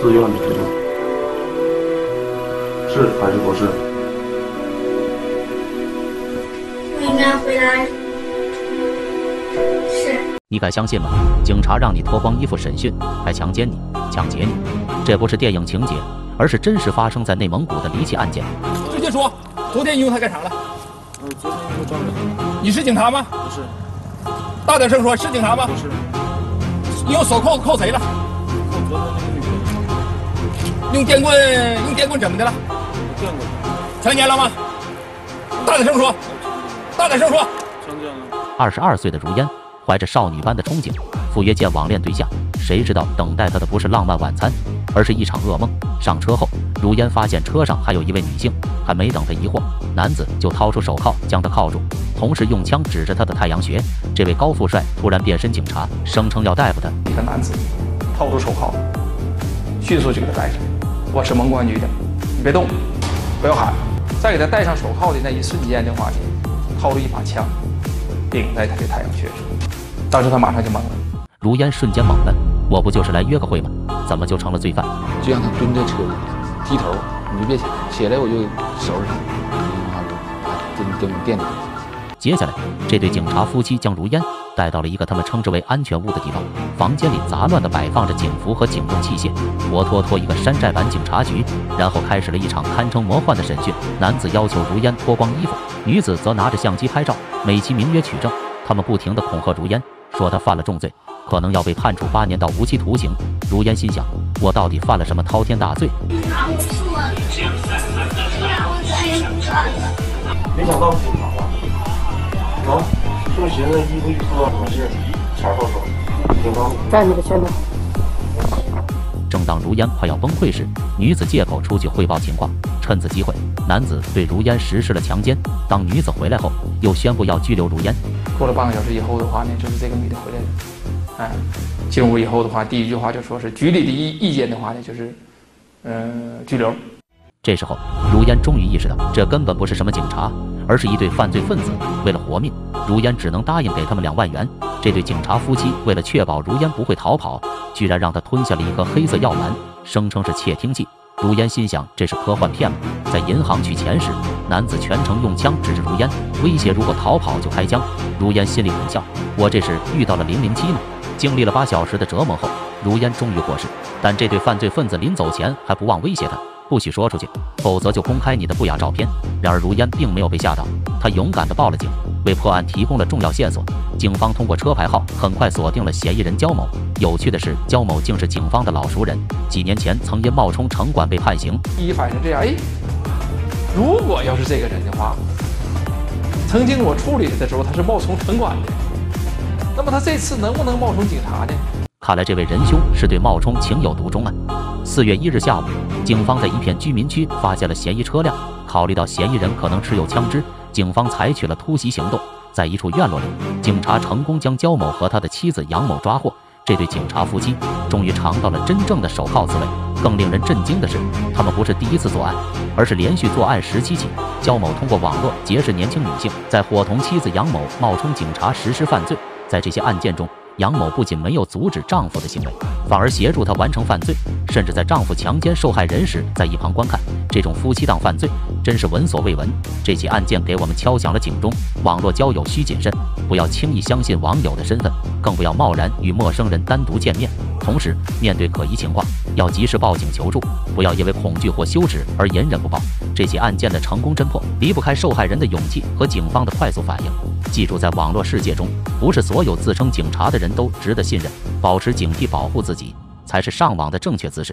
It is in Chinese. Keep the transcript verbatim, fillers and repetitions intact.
自愿的职业，是还是不是？我应该回答是。你敢相信吗？警察让你脱光衣服审讯，还强奸你、抢劫你，这不是电影情节，而是真实发生在内蒙古的离奇案件。直接说，昨天你用它干啥了？嗯，昨天用抓人。你是警察吗？不是。大点声说，是警察吗？不是。你用手铐扣谁了？扣昨天那个女人。 用电棍，用电棍怎么的了？电棍，强奸了吗？大点声说，大点声说。强奸了。二十二岁的如烟，怀着少女般的憧憬，赴约见网恋对象，谁知道等待她的不是浪漫晚餐，而是一场噩梦。上车后，如烟发现车上还有一位女性，还没等她疑惑，男子就掏出手铐将她铐住，同时用枪指着她的太阳穴。这位高富帅突然变身警察，声称要逮捕她。一个男子掏出手铐，迅速就给她戴上。 我是蒙古安局的，你别动，不要喊。在给他戴上手铐的那一瞬间的话，掏出一把枪，顶在他的太阳穴上。当时他马上就懵了。如烟瞬间懵了，我不就是来约个会吗？怎么就成了罪犯？就让他蹲在车里，低头，你就别起来，起来我就收拾他，然后给你垫底。接下来，这对警察夫妻将如烟 带到了一个他们称之为安全屋的地方，房间里杂乱地摆放着警服和警用器械，活脱脱一个山寨版警察局。然后开始了一场堪称魔幻的审讯，男子要求如烟脱光衣服，女子则拿着相机拍照，美其名曰取证。他们不停地恐吓如烟，说她犯了重罪，可能要被判处八年到无期徒刑。如烟心想：我到底犯了什么滔天大罪？啊，我错了，我太惨了。没想到警察啊！啊 就寻思衣服一脱，没事，前后手，挺高。站起来，站着。正当如烟快要崩溃时，女子借口出去汇报情况，趁此机会，男子对如烟实施了强奸。当女子回来后，又宣布要拘留如烟。过了半个小时以后的话呢，就是这个女的回来了。哎，进屋以后的话，第一句话就说是局里的意意见的话呢，就是，嗯、呃，拘留。 这时候，如烟终于意识到，这根本不是什么警察，而是一对犯罪分子。为了活命，如烟只能答应给他们两万元。这对警察夫妻为了确保如烟不会逃跑，居然让她吞下了一颗黑色药丸，声称是窃听器。如烟心想，这是科幻片吗？在银行取钱时，男子全程用枪指着如烟，威胁如果逃跑就开枪。如烟心里很笑，我这是遇到了零零七呢。 经历了八小时的折磨后，如烟终于获释，但这对犯罪分子临走前还不忘威胁她，不许说出去，否则就公开你的不雅照片。然而如烟并没有被吓到，她勇敢地报了警，为破案提供了重要线索。警方通过车牌号很快锁定了嫌疑人焦某。有趣的是，焦某竟是警方的老熟人，几年前曾因冒充城管被判刑。第一反应这样，哎，如果要是这个人的话，曾经我处理他的时候，他是冒充城管的。 那么他这次能不能冒充警察呢？看来这位仁兄是对冒充情有独钟啊。四月一日下午，警方在一片居民区发现了嫌疑车辆。考虑到嫌疑人可能持有枪支，警方采取了突袭行动。在一处院落里，警察成功将焦某和他的妻子杨某抓获。这对警察夫妻终于尝到了真正的手铐滋味。更令人震惊的是，他们不是第一次作案，而是连续作案十七起。焦某通过网络结识年轻女性，再伙同妻子杨某冒充警察实施犯罪。 在这些案件中，杨某不仅没有阻止丈夫的行为，反而协助他完成犯罪，甚至在丈夫强奸受害人时，在一旁观看。这种夫妻档犯罪真是闻所未闻。这起案件给我们敲响了警钟：网络交友需谨慎，不要轻易相信网友的身份，更不要贸然与陌生人单独见面。同时，面对可疑情况，要及时报警求助，不要因为恐惧或羞耻而隐忍不报。这起案件的成功侦破，离不开受害人的勇气和警方的快速反应。记住，在网络世界中，不是所有 所有自称警察的人都值得信任，保持警惕，保护自己才是上网的正确姿势。